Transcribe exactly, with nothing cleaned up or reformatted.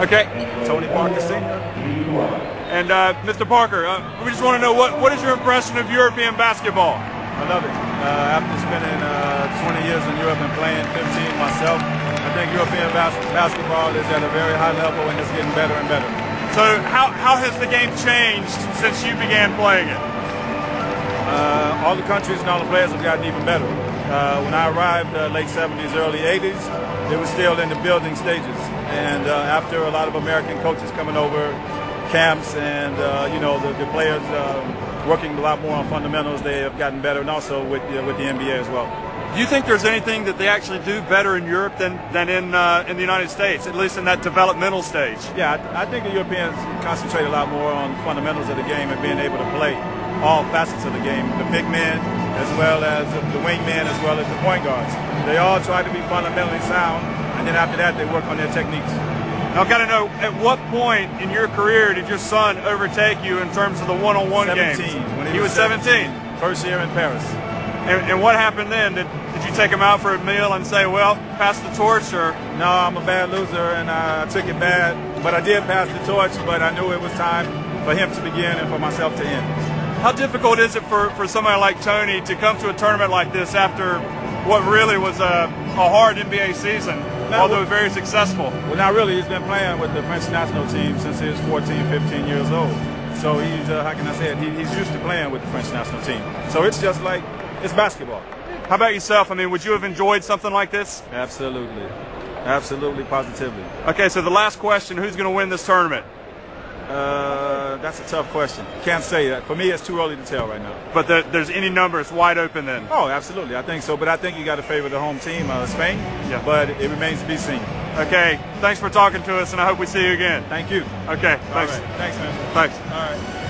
Okay. Tony Parker Senior And uh, Mister Parker, uh, we just want to know what what is your impression of European basketball? I love it. Uh, after spending uh, twenty years in Europe and playing fifteen myself, I think European bas basketball is at a very high level and it's getting better and better. So how how has the game changed since you began playing it? Uh, all the countries and all the players have gotten even better. Uh, when I arrived, uh, late seventies, early eighties, it was still in the building stages. And uh, after a lot of American coaches coming over, camps, and uh, you know the, the players uh, working a lot more on fundamentals, they have gotten better, and also with uh, with the N B A as well. Do you think there's anything that they actually do better in Europe than, than in, uh, in the United States, at least in that developmental stage? Yeah, I, I think the Europeans concentrate a lot more on fundamentals of the game and being able to play all facets of the game, the big men as well as the wingmen as well as the point guards. They all try to be fundamentally sound, and then after that they work on their techniques. Now, I've got to know, at what point in your career did your son overtake you in terms of the one-on-one games? When he, he was seventeen. First year in Paris. And, and what happened then? Did, did you take him out for a meal and say, well, pass the torch? Or? No, I'm a bad loser, and I took it bad. But I did pass the torch, but I knew it was time for him to begin and for myself to end. How difficult is it for, for somebody like Tony to come to a tournament like this after what really was a, a hard N B A season, now, although very successful? Well, not really. He's been playing with the French national team since he was fourteen, fifteen years old. So he's, uh, how can I say it, he, he's used to playing with the French national team. So it's just like, it's basketball. How about yourself? I mean, would you have enjoyed something like this? Absolutely. Absolutely, positively. Okay, so the last question, who's going to win this tournament? Uh, that's a tough question. Can't say that. For me, it's too early to tell right now. But there, there's any number, it's wide open then? Oh, absolutely. I think so. But I think you got to favor the home team, uh, Spain. Yeah. But it remains to be seen. Okay. Thanks for talking to us, and I hope we see you again. Thank you. Okay. Thanks. All right. Thanks, man. Thanks. All right.